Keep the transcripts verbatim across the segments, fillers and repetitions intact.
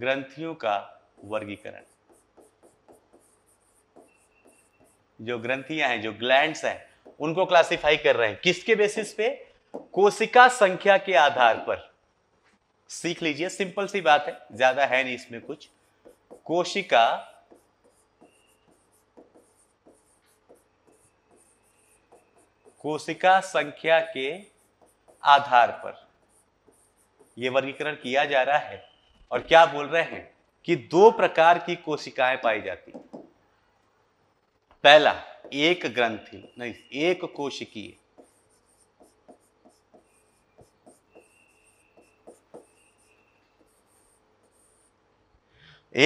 ग्रंथियों का वर्गीकरण। जो ग्रंथियां हैं, जो ग्लैंड्स हैं, उनको क्लासिफाई कर रहे हैं। किसके बेसिस पे? कोशिका संख्या के आधार पर। सीख लीजिए, सिंपल सी बात है, ज्यादा है नहीं इसमें कुछ। कोशिका कोशिका संख्या के आधार पर यह वर्गीकरण किया जा रहा है। और क्या बोल रहे हैं कि दो प्रकार की कोशिकाएं पाई जाती हैं। पहला एक ग्रंथि नहीं एक कोशिकीय,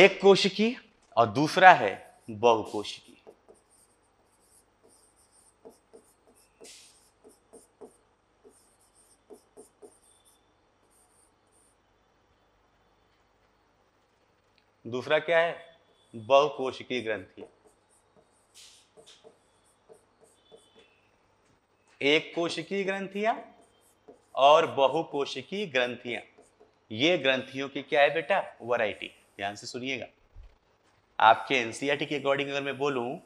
एक कोशिकीय, और दूसरा है बहुकोशिकीय। दूसरा क्या है? बहुकोशिकीय ग्रंथि। एक कोशिकीय ग्रंथियां और बहुकोशिकीय ग्रंथियां, ये ग्रंथियों की क्या है बेटा? वैरायटी। ध्यान से सुनिएगा, आपके एनसीईआरटी के अकॉर्डिंग अगर मैं बोलूं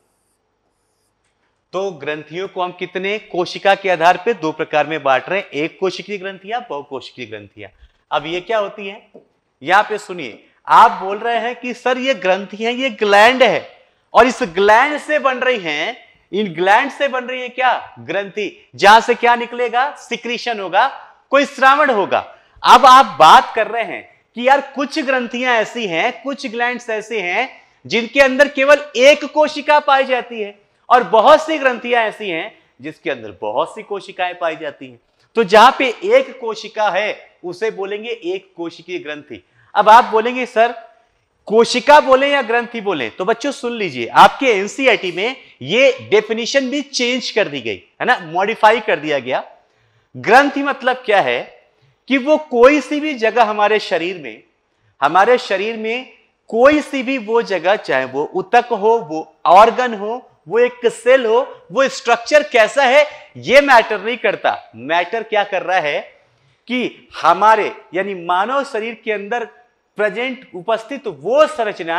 तो ग्रंथियों को हम कितने कोशिका के आधार पे दो प्रकार में बांट रहे हैं, एक कोशिकीय ग्रंथियां, बहुकोशिकीय ग्रंथियां। अब ये क्या होती है? यहां पे सुनिए, आप बोल रहे हैं कि सर ये ग्रंथि है, ये ग्लैंड है, और इस ग्लैंड से बन रही हैं, इन ग्लैंड से बन रही है क्या? ग्रंथि, जहां से क्या निकलेगा? सिक्रीशन होगा, कोई स्रावण होगा। अब आप बात कर रहे हैं कि यार कुछ ग्रंथियां ऐसी हैं, कुछ ग्लैंड्स ऐसे हैं जिनके अंदर केवल एक कोशिका पाई जाती है, और बहुत सी ग्रंथियां ऐसी हैं जिसके अंदर बहुत सी कोशिकाएं पाई जाती हैं। तो जहां पे एक कोशिका है उसे बोलेंगे एक कोशिकीय ग्रंथि। अब आप बोलेंगे सर कोशिका बोले या ग्रंथि बोले, तो बच्चों सुन लीजिए, आपके एनसीईआरटी में ये डेफिनेशन भी चेंज कर दी गई है ना, मॉडिफाई कर दिया गया। ग्रंथि मतलब क्या है कि वो कोई सी भी जगह हमारे शरीर में, हमारे शरीर में कोई सी भी वो जगह, चाहे वो ऊतक हो, वो ऑर्गन हो, वो एक सेल हो, वो स्ट्रक्चर कैसा है ये मैटर नहीं करता। मैटर क्या कर रहा है कि हमारे यानी मानव शरीर के अंदर प्रेजेंट उपस्थित वो संरचना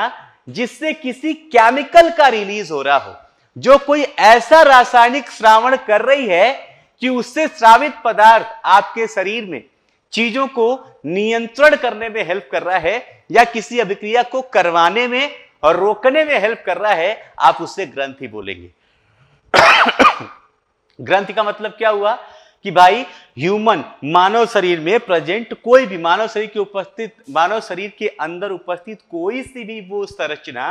जिससे किसी केमिकल का रिलीज हो रहा हो, जो कोई ऐसा रासायनिक स्रावण कर रही है कि उससे स्रावित पदार्थ आपके शरीर में चीजों को नियंत्रण करने में हेल्प कर रहा है, या किसी अभिक्रिया को करवाने में और रोकने में हेल्प कर रहा है, आप उससे ग्रंथि बोलेंगे। ग्रंथि का मतलब क्या हुआ कि भाई ह्यूमन मानव शरीर में प्रेजेंट कोई भी मानव शरीर के उपस्थित मानव शरीर के अंदर उपस्थित कोई सी भी वो संरचना,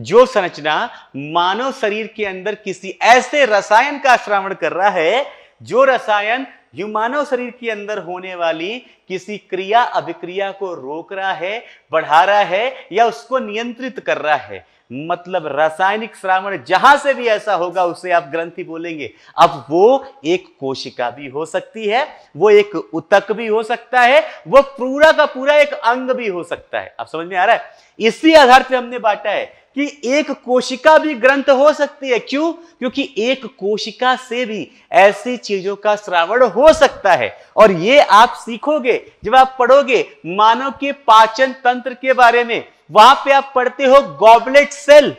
जो संरचना मानव शरीर के अंदर किसी ऐसे रसायन का स्रावण कर रहा है जो रसायन मानव शरीर के अंदर होने वाली किसी क्रिया अभिक्रिया को रोक रहा है, बढ़ा रहा है, या उसको नियंत्रित कर रहा है। मतलब रासायनिक स्रावण जहां से भी ऐसा होगा उसे आप ग्रंथि बोलेंगे। अब वो एक कोशिका भी हो सकती है, वो एक ऊतक भी हो सकता है, वो पूरा का पूरा एक अंग भी हो सकता है। आप समझ में आ रहा है? इसी आधार पर हमने बांटा है कि एक कोशिका भी ग्रंथ हो सकती है। क्यों? क्योंकि एक कोशिका से भी ऐसी चीजों का स्रावण हो सकता है। और ये आप सीखोगे जब आप पढ़ोगे मानव के पाचन तंत्र के बारे में। वहां पे आप पढ़ते हो गॉबलेट सेल,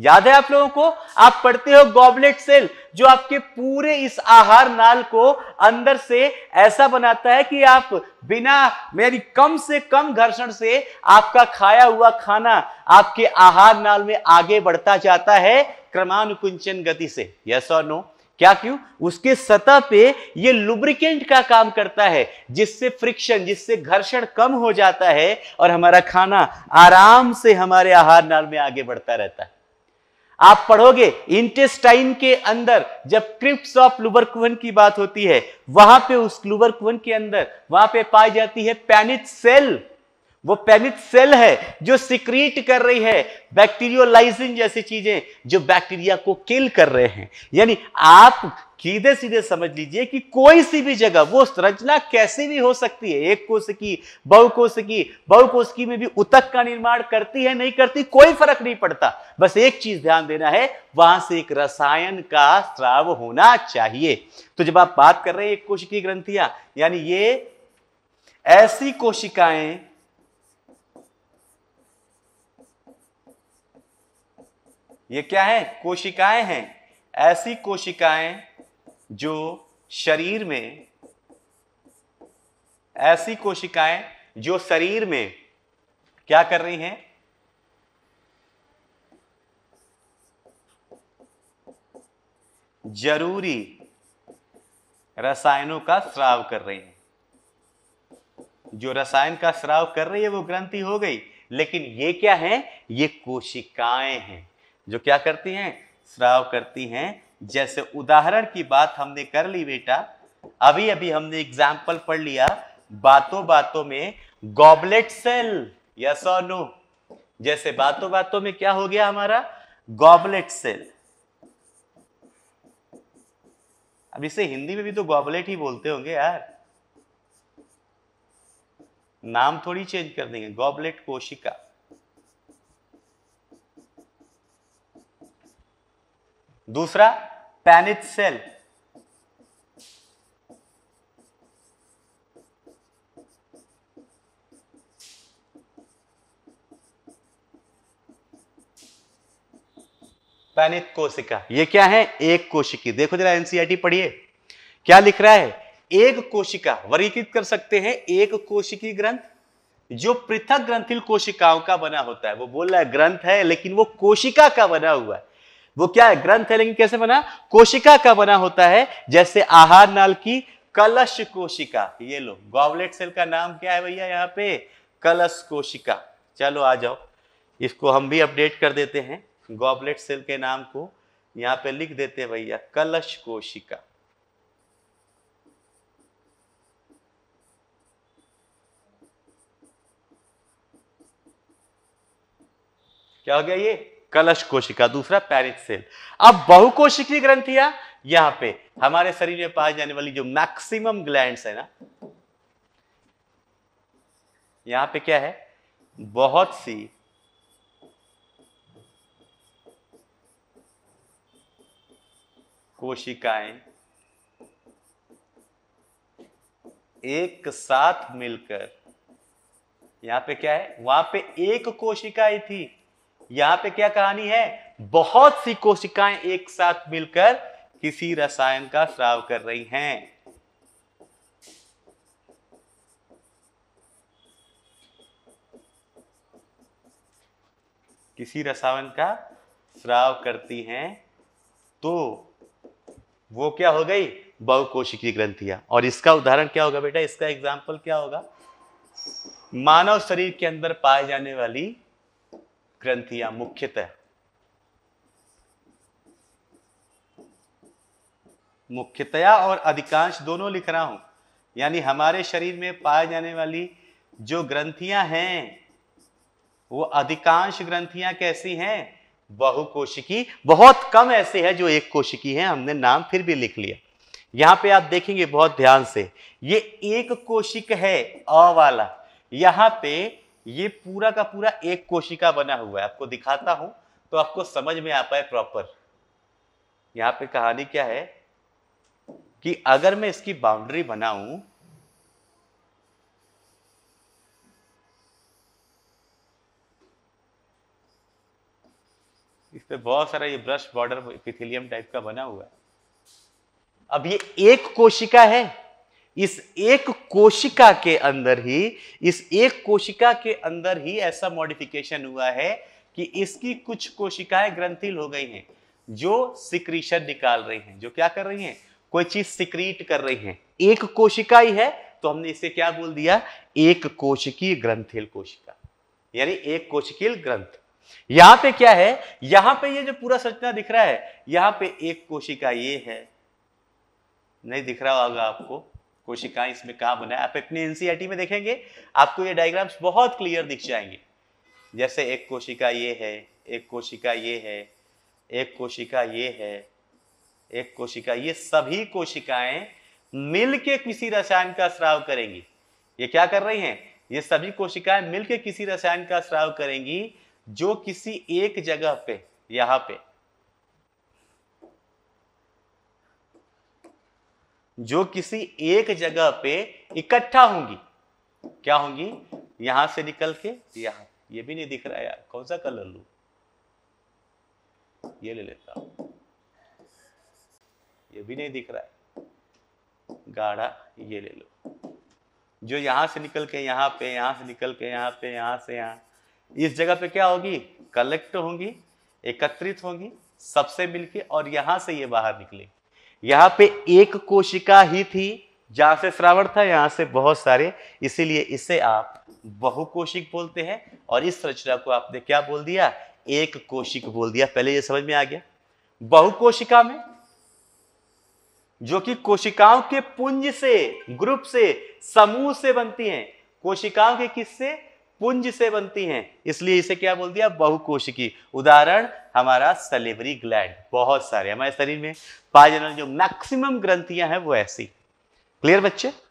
याद है आप लोगों को? आप पढ़ते हो गॉबलेट सेल, जो आपके पूरे इस आहार नाल को अंदर से ऐसा बनाता है कि आप बिना मेरी कम से कम घर्षण से आपका खाया हुआ खाना आपके आहार नाल में आगे बढ़ता जाता है क्रमानुकुंचन गति से। यस और नो? क्या? क्यों? उसके सतह पे ये लुब्रिकेंट का काम करता है, जिससे फ्रिक्शन, जिससे घर्षण कम हो जाता है और हमारा खाना आराम से हमारे आहार नाल में आगे बढ़ता रहता है। आप पढ़ोगे इंटेस्टाइन के अंदर जब क्रिप्ट्स ऑफ ल्यूबरकुहन की बात होती है, वहां पे उस ल्यूबरकुहन के अंदर वहां पे पाई जाती है पैनेथ सेल। वो पैनेथ सेल है जो सिक्रीट कर रही है बैक्टीरियोलाइसिन जैसी चीजें, जो बैक्टीरिया को किल कर रहे हैं। यानी आप सीधे सीधे समझ लीजिए कि कोई सी भी जगह वो संरचना कैसी भी हो सकती है, एक कोशिकीय, बहुकोशिकीय, बहुकोशिकीय में भी ऊतक का निर्माण करती है नहीं करती, कोई फर्क नहीं पड़ता। बस एक चीज ध्यान देना है, वहां से एक रसायन का स्राव होना चाहिए। तो जब आप बात कर रहे हैं एक कोशिकीय ग्रंथियां, यानी ये ऐसी कोशिकाएं ये क्या है, कोशिकाएं हैं, ऐसी कोशिकाएं जो शरीर में ऐसी कोशिकाएं जो शरीर में क्या कर रही हैं, जरूरी रसायनों का स्राव कर रही हैं। जो रसायन का स्राव कर रही है वो ग्रंथि हो गई, लेकिन ये क्या है, ये कोशिकाएं हैं जो क्या करती हैं, स्राव करती हैं। जैसे उदाहरण की बात हमने कर ली बेटा, अभी अभी हमने एग्जाम्पल पढ़ लिया बातों बातों में, गॉबलेट सेल, यस और नो। जैसे बातों बातों में क्या हो गया हमारा, गॉबलेट सेल। अब इसे हिंदी में भी तो गॉबलेट ही बोलते होंगे यार, नाम थोड़ी चेंज कर देंगे, गॉबलेट कोशिका। दूसरा पैनेथ सेल, पैनेथ कोशिका, ये क्या है, एक कोशिकी। देखो जरा एनसीईआरटी पढ़िए क्या लिख रहा है, एक कोशिका, वर्गीकृत कर सकते हैं एक कोशिकी ग्रंथ जो पृथक ग्रंथिल कोशिकाओं का बना होता है। वो बोल रहा है ग्रंथ है लेकिन वो कोशिका का बना हुआ है। वो क्या है, ग्रंथ है लेकिन कैसे बना, कोशिका का बना होता है। जैसे आहार नाल की कलश कोशिका, ये लो गॉबलेट सेल का नाम क्या है भैया, यहाँ पे कलश कोशिका। चलो आ जाओ, इसको हम भी अपडेट कर देते हैं, गॉबलेट सेल के नाम को यहाँ पे लिख देते हैं भैया, कलश कोशिका। क्या हो गया, ये कलश कोशिका। दूसरा पैनेथ सेल। अब बहुकोशिकीय ग्रंथियां, यहां पे हमारे शरीर में पाई जाने वाली जो मैक्सिमम ग्लैंड्स है ना, यहां पे क्या है, बहुत सी कोशिकाएं एक साथ मिलकर, यहां पे क्या है, वहां पे एक कोशिका ही थी, यहां पे क्या कहानी है, बहुत सी कोशिकाएं एक साथ मिलकर किसी रसायन का स्राव कर रही हैं। किसी रसायन का स्राव करती हैं, तो वो क्या हो गई, बहुकोशिकीय ग्रंथियां। और इसका उदाहरण क्या होगा बेटा, इसका एग्जाम्पल क्या होगा, मानव शरीर के अंदर पाए जाने वाली ग्रंथियां मुख्यतः मुख्यतया और अधिकांश दोनों लिख रहा हूं, यानी हमारे शरीर में पाए जाने वाली जो ग्रंथियां हैं वो अधिकांश ग्रंथियां कैसी हैं, बहुकोशिकी। बहुत कम ऐसे हैं जो एक कोशिकी हैं, हमने नाम फिर भी लिख लिया। यहां पे आप देखेंगे बहुत ध्यान से, ये एक कोशिक है अ वाला, यहां पे ये पूरा का पूरा एक कोशिका बना हुआ है। आपको दिखाता हूं तो आपको समझ में आ पाए प्रॉपर। यहां पे कहानी क्या है कि अगर मैं इसकी बाउंड्री बनाऊं, इस पे बहुत सारा ये ब्रश बॉर्डर एपिथेलियम टाइप का बना हुआ है। अब ये एक कोशिका है, इस एक कोशिका के अंदर ही इस एक कोशिका के अंदर ही ऐसा मॉडिफिकेशन हुआ है कि इसकी कुछ कोशिकाएं ग्रंथिल हो गई हैं जो सिक्रीशन निकाल रही हैं, जो क्या कर रही हैं, कोई चीज सिक्रीट कर रही हैं। एक कोशिका ही है तो हमने इसे क्या बोल दिया, एक कोशिकीय ग्रंथिल कोशिका, यानी एक कोशिकीय ग्रंथ। यहां पे क्या है, यहां पे ये जो पूरा संरचना दिख रहा है, यहां पे एक कोशिका ये है, नहीं दिख रहा होगा आपको कोशिकाएं इसमें कहां बना है, आप अपने एनसीईआरटी में देखेंगे आपको ये डायग्राम्स बहुत क्लियर दिख जाएंगे। जैसे एक कोशिका ये है, एक कोशिका ये है, एक कोशिका ये है, एक कोशिका, ये सभी कोशिकाएं मिलके किसी रसायन का स्राव करेंगी। ये क्या कर रही हैं, ये सभी कोशिकाएं मिलके किसी रसायन का स्राव करेंगी जो किसी एक जगह पे, यहां पे जो किसी एक जगह पे इकट्ठा होंगी। क्या होंगी, यहां से निकल के यहां, ये भी नहीं दिख रहा है यार, कौन सा कलर लूं, ये ले लेता हूँ, ये भी नहीं दिख रहा है, गाढ़ा ये ले लो। जो यहाँ से निकल के यहाँ पे, यहाँ से निकल के यहाँ पे, यहाँ से यहाँ, इस जगह पे क्या होगी, कलेक्ट होंगी, एकत्रित होंगी सबसे मिलके, और यहाँ से ये बाहर निकलेगी। यहाँ पे एक कोशिका ही थी जहाँ से श्रावण था, यहाँ से बहुत सारे, इसीलिए इसे आप बहुकोशिक बोलते हैं। और इस रचना को आपने क्या बोल दिया, एक कोशिक बोल दिया। पहले ये समझ में आ गया, बहुकोशिका में जो कि कोशिकाओं के पुंज से, ग्रुप से, समूह से बनती हैं, कोशिकाओं के किससे, पुंज से बनती हैं, इसलिए इसे क्या बोल दिया, बहुकोशिकी। उदाहरण हमारा सलिवरी ग्लैंड, बहुत सारे हमारे शरीर में पाए जाने जो मैक्सिमम ग्रंथियां हैं वो ऐसी। क्लियर बच्चे।